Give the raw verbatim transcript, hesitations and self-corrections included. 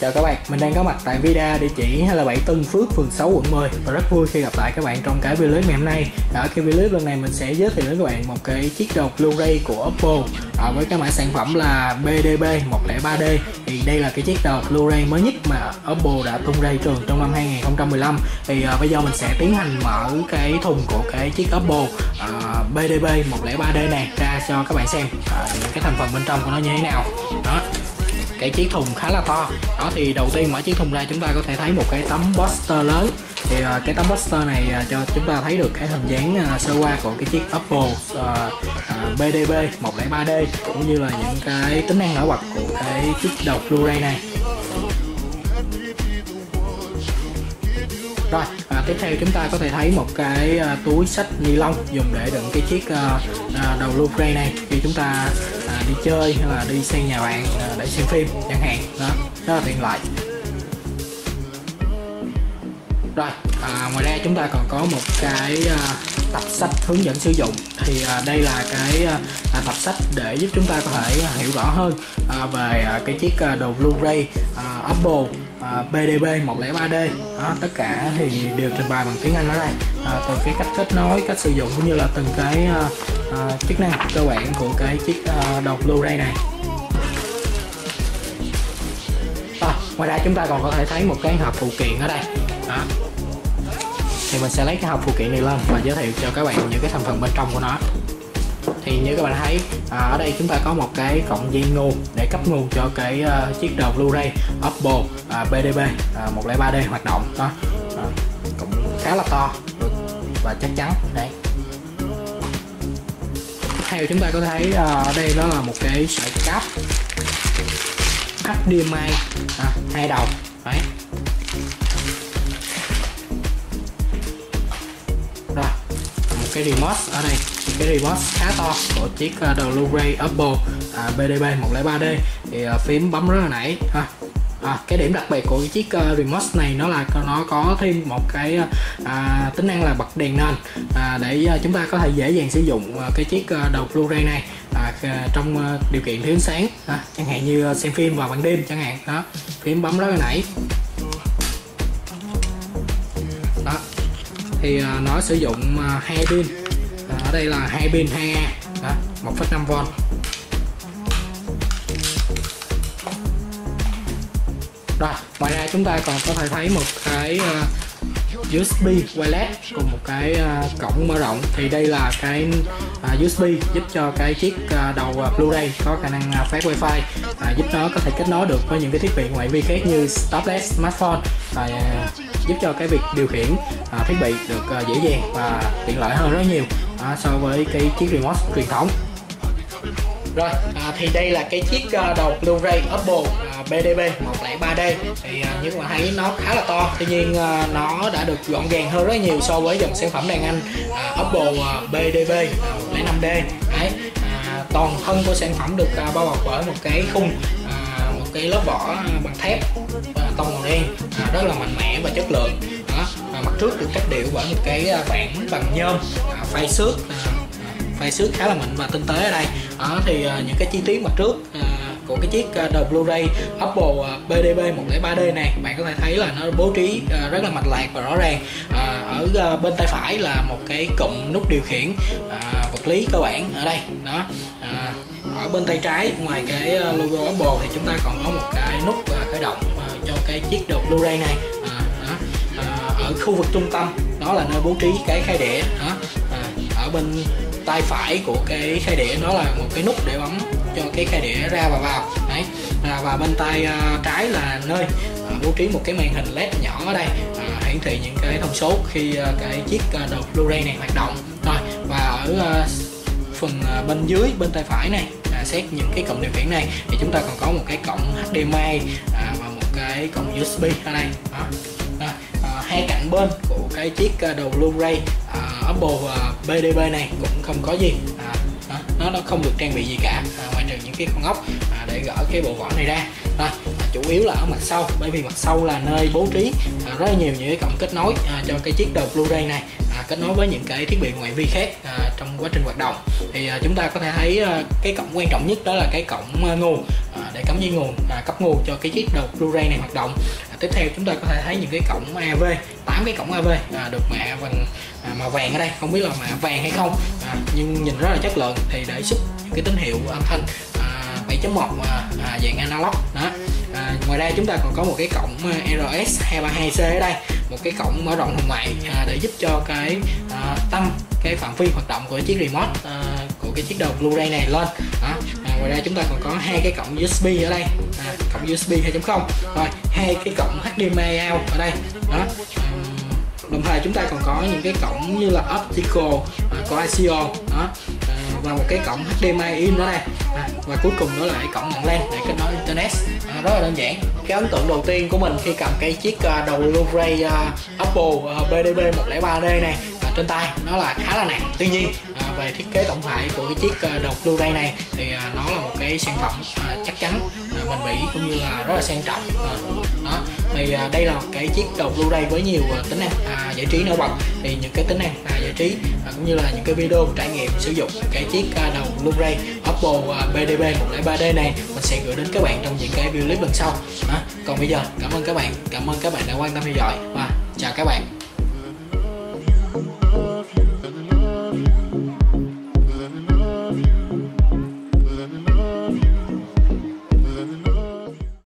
Chào các bạn, mình đang có mặt tại Vida, địa chỉ hai mươi bảy Tân Phước, phường sáu, quận mười. Và rất vui khi gặp lại các bạn trong cái video ngày hôm nay. Ở cái video lần này mình sẽ giới thiệu đến các bạn một cái chiếc đầu Blu-ray của Oppo à, với cái mã sản phẩm là B D B một không ba D. Thì đây là cái chiếc đầu Blu-ray mới nhất mà Oppo đã tung ra thị trường trong năm hai nghìn không trăm mười lăm. Thì à, bây giờ mình sẽ tiến hành mở cái thùng của cái chiếc Oppo à, B D B một không ba D này ra cho các bạn xem à, những cái thành phần bên trong của nó như thế nào. Đó, cái chiếc thùng khá là to. Đó thì đầu tiên mở chiếc thùng ra, chúng ta có thể thấy một cái tấm poster lớn. Thì uh, cái tấm poster này uh, cho chúng ta thấy được cái hình dáng uh, sơ qua của cái chiếc Oppo uh, uh, B D B một không ba D cũng như là những cái tính năng nổi bật của cái chiếc đầu Blu-ray này. Rồi, à, tiếp theo chúng ta có thể thấy một cái à, túi sách ni lông dùng để đựng cái chiếc à, à, đầu Blu-ray này khi chúng ta à, đi chơi hay là đi sang nhà bạn à, để xem phim chẳng hạn. Đó, rất là tiện lợi. Rồi, à, ngoài ra chúng ta còn có một cái à, tập sách hướng dẫn sử dụng. Thì à, đây là cái à, tập sách để giúp chúng ta có thể à, hiểu rõ hơn à, về à, cái chiếc à, đầu Blu-ray à, Oppo à, B D B một không ba D. À, tất cả thì đều trình bày bằng tiếng Anh ở đây, à, từ cái cách kết nối, cách sử dụng cũng như là từng cái à, à, chức năng cơ bản của cái chiếc à, đầu Blu-ray này. À, ngoài ra chúng ta còn có thể thấy một cái hộp phụ kiện ở đây. Đó, thì mình sẽ lấy cái hộp phụ kiện này lên và giới thiệu cho các bạn những cái thành phần bên trong của nó. Thì như các bạn thấy à, ở đây chúng ta có một cái cọng dây nguồn để cấp nguồn cho cái uh, chiếc đầu Blu-ray Oppo uh, B D B một không ba D hoạt động. Đó, à, cũng khá là to và chắc chắn đấy. Theo chúng ta có thấy uh, ở đây đó là một cái sợi cáp H D M I à, hai đầu đấy. Cái remote ở đây, cái remote khá to của chiếc đầu Blu-ray Oppo à, B D B một không ba D. Thì à, phím bấm rất là nãy ha. À, cái điểm đặc biệt của cái chiếc uh, remote này nó là nó có thêm một cái à, tính năng là bật đèn nền à, để à, chúng ta có thể dễ dàng sử dụng à, cái chiếc uh, đầu Blu-ray này à, trong uh, điều kiện thiếu ánh sáng à, chẳng hạn như uh, xem phim vào ban đêm chẳng hạn. Đó, phím bấm rất là nãy. Đó, thì uh, nó sử dụng uh, hai pin uh, ở đây là hai pin hai A một phẩy năm vôn. Rồi, ngoài ra chúng ta còn có thể thấy một cái uh, U S B wireless cùng một cái uh, cổng mở rộng. Thì đây là cái uh, U S B giúp cho cái chiếc uh, đầu uh, Blu-ray có khả năng uh, phát Wi-Fi, uh, giúp nó có thể kết nối được với những cái thiết bị ngoại vi khác như tablet, smartphone và uh, giúp cho cái việc điều khiển à, thiết bị được à, dễ dàng và tiện lợi hơn rất nhiều à, so với cái chiếc remote truyền thống. Rồi, à, thì đây là cái chiếc à, đầu Blu-ray Oppo à, B D B một không ba D. Thì à, như các bạn thấy nó khá là to, tuy nhiên à, nó đã được gọn gàng hơn rất nhiều so với dòng sản phẩm đàn anh à, Oppo à, B D B một không năm D. Đấy, à, toàn thân của sản phẩm được à, bao bọc bởi một cái khung, à, một cái lớp vỏ bằng thép tông màu đen à, rất là mạnh mẽ và chất lượng. Đó, à, mặt trước được cách điệu bởi một cái bảng bằng nhôm à, phay xước à, phay xước khá là mạnh và tinh tế ở đây. Đó, thì à, những cái chi tiết mặt trước à, của cái chiếc đầu Blu-ray Oppo B D B một không ba D này bạn có thể thấy là nó bố trí à, rất là mạch lạc và rõ ràng. À, ở à, bên tay phải là một cái cụm nút điều khiển à, vật lý cơ bản ở đây. Đó, à, ở bên tay trái ngoài cái logo Oppo thì chúng ta còn có một cái nút à, khởi động cho cái chiếc đầu Blu-ray này. À, đó. À, ở khu vực trung tâm đó là nơi bố trí cái khay đĩa. Đó, à, ở bên tay phải của cái khay đĩa đó là một cái nút để bấm cho cái khay đĩa ra và vào. Đấy, à, và bên tay à, trái là nơi à, bố trí một cái màn hình led nhỏ ở đây à, hiển thị những cái thông số khi à, cái chiếc à, đầu Blu-ray này hoạt động. Rồi, và ở à, phần à, bên dưới bên tay phải này à, xét những cái cụm điều khiển này thì chúng ta còn có một cái cổng H D M I à, và cái cổng U S B ở đây. Đó, đó, à, hai cạnh bên của cái chiếc đầu Blu-ray à, ở bộ bê đê pê này cũng không có gì, à, đó, nó nó không được trang bị gì cả, à, ngoài trừ những cái con ốc à, để gỡ cái bộ vỏ này ra. À, chủ yếu là ở mặt sau, bởi vì mặt sau là nơi bố trí à, rất nhiều những cái cổng kết nối à, cho cái chiếc đầu Blu-ray này, à, kết nối với những cái thiết bị ngoại vi khác à, trong quá trình hoạt động. Thì à, chúng ta có thể thấy à, cái cổng quan trọng nhất đó là cái cổng à, nguồn à, để cắm dây nguồn, à, cấp nguồn cho cái chiếc đầu Blu-ray này hoạt động. À, tiếp theo chúng ta có thể thấy những cái cổng a vê, tám cái cổng a vê à, được mạ bằng à, màu vàng ở đây, không biết là mạ vàng hay không à, nhưng nhìn rất là chất lượng, thì để xuất cái tín hiệu âm thanh bảy chấm một à, à, dạng analog đó. À, ngoài ra chúng ta còn có một cái cổng rờ ét hai ba hai C ở đây, một cái cổng mở rộng hồng ngoại à, để giúp cho cái à, tăng cái phạm vi hoạt động của chiếc remote à, của cái chiếc đầu Blu-ray này lên đó. À, ngoài ra chúng ta còn có hai cái cổng u ét bê ở đây, à, cổng u ét bê hai chấm không, rồi hai cái cổng hát đê em i out ở đây đó. Đồng thời chúng ta còn có những cái cổng như là optical, à, coaxial đó, và một cái cổng hát đê em i in ở đây, à, và cuối cùng đó là cái cổng mạng LAN để kết nối internet. À, rất là đơn giản. Cái ấn tượng đầu tiên của mình khi cầm cái chiếc đầu Blu-ray uh, Oppo uh, bê đê pê một không ba D này uh, trên tay nó là khá là nặng. Tuy nhiên uh, về thiết kế tổng thể của cái chiếc uh, đầu Blu-ray này thì uh, nó là một cái sản phẩm uh, chắc chắn, uh, bền bỉ cũng như là rất là sang trọng. Uh, đó. Thì uh, đây là cái chiếc đầu Blu-ray với nhiều uh, tính năng uh, giải trí nổi bật. Thì những cái tính năng uh, giải trí uh, cũng như là những cái video trải nghiệm sử dụng cái chiếc uh, đầu Blu-ray Oppo uh, bê đê pê một không ba D này mình sẽ gửi đến các bạn trong những cái video clip lần sau. À, còn bây giờ cảm ơn các bạn, cảm ơn các bạn đã quan tâm theo dõi và chào các bạn.